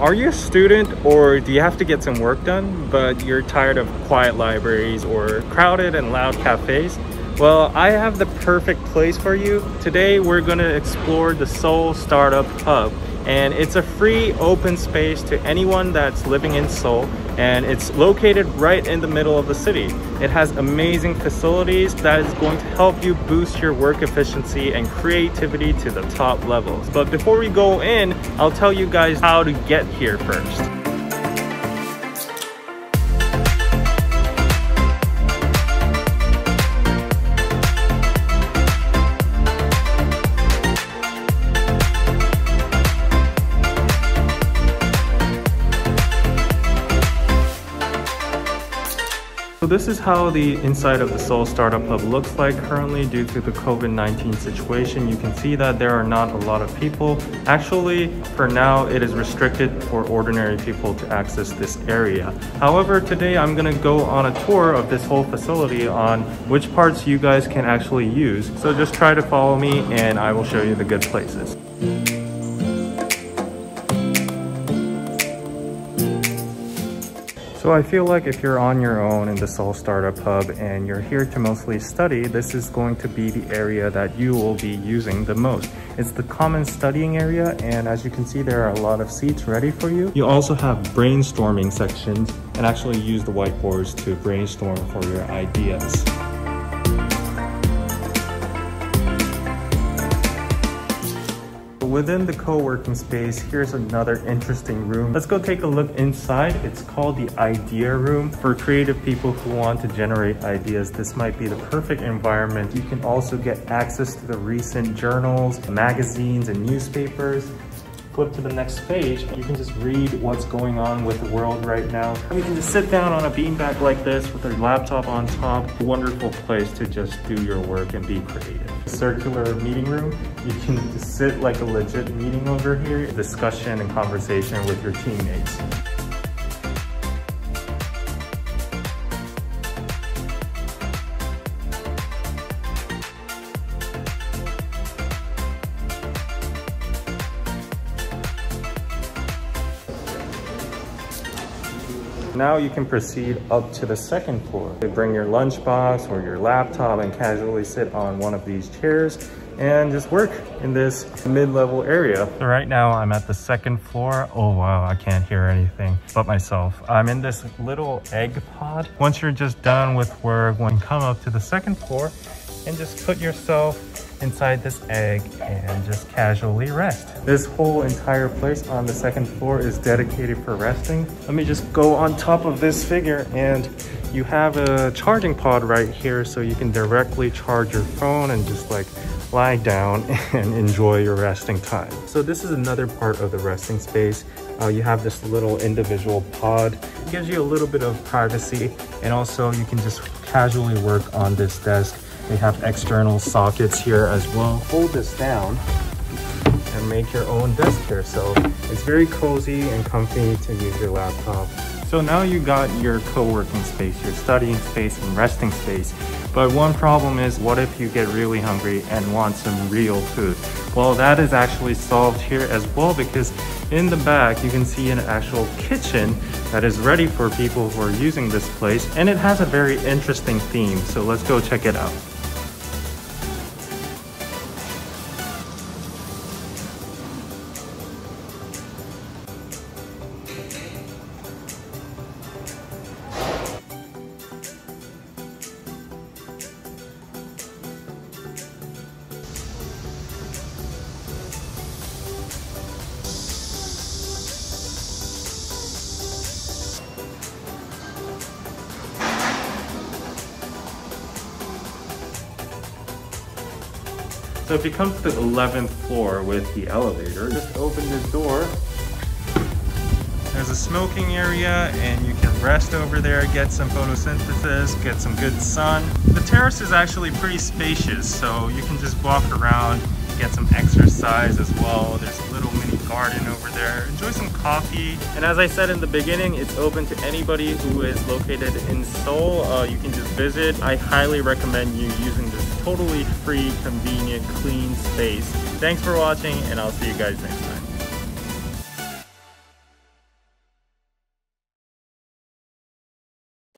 Are you a student, or do you have to get some work done, but you're tired of quiet libraries or crowded and loud cafes? Well, I have the perfect place for you. Today, we're going to explore the Seoul Startup Hub, and it's a free open space to anyone that's living in Seoul, and it's located right in the middle of the city. It has amazing facilities that is going to help you boost your work efficiency and creativity to the top levels. But before we go in, I'll tell you guys how to get here first. So this is how the inside of the Seoul Startup Hub looks like currently due to the COVID-19 situation. You can see that there are not a lot of people. Actually, for now, it is restricted for ordinary people to access this area. However, today I'm going to go on a tour of this whole facility on which parts you guys can actually use. So just try to follow me and I will show you the good places. So I feel like if you're on your own in the Seoul Startup Hub and you're here to mostly study, this is going to be the area that you will be using the most. It's the common studying area, and as you can see, there are a lot of seats ready for you. You also have brainstorming sections and actually use the whiteboards to brainstorm for your ideas. Within the co-working space, here's another interesting room. Let's go take a look inside. It's called the Idea Room. For creative people who want to generate ideas, this might be the perfect environment. You can also get access to the recent journals, magazines, and newspapers. Flip to the next page, you can just read what's going on with the world right now. You can just sit down on a beanbag like this with a laptop on top. Wonderful place to just do your work and be creative. Circular meeting room, you can just sit like a legit meeting over here, discussion and conversation with your teammates. Now you can proceed up to the second floor. You bring your lunchbox or your laptop and casually sit on one of these chairs and just work in this mid-level area. So right now I'm at the second floor. Oh wow, I can't hear anything but myself. I'm in this little egg pod. Once you're just done with work, you can come up to the second floor and just put yourself inside this egg and just casually rest. This whole entire place on the second floor is dedicated for resting. Let me just go on top of this figure, and you have a charging pod right here, so you can directly charge your phone and just like lie down and enjoy your resting time. So this is another part of the resting space. You have this little individual pod. It gives you a little bit of privacy, and also you can just casually work on this desk. They have external sockets here as well. Hold this down and make your own desk here. So it's very cozy and comfy to use your laptop. So now you got your co-working space, your studying space, and resting space. But one problem is, what if you get really hungry and want some real food? Well, that is actually solved here as well, because in the back, you can see an actual kitchen that is ready for people who are using this place, and it has a very interesting theme, so let's go check it out. So if you come to the 11th floor with the elevator, just open the door. There's a smoking area, and you can rest over there, get some photosynthesis, get some good sun. The terrace is actually pretty spacious, so you can just walk around, get some exercise as well. There's a little mini garden over there. Enjoy some coffee. And as I said in the beginning, it's open to anybody who is located in Seoul. You can just visit. I highly recommend you using this totally free, convenient, clean space. Thanks for watching, and I'll see you guys next time.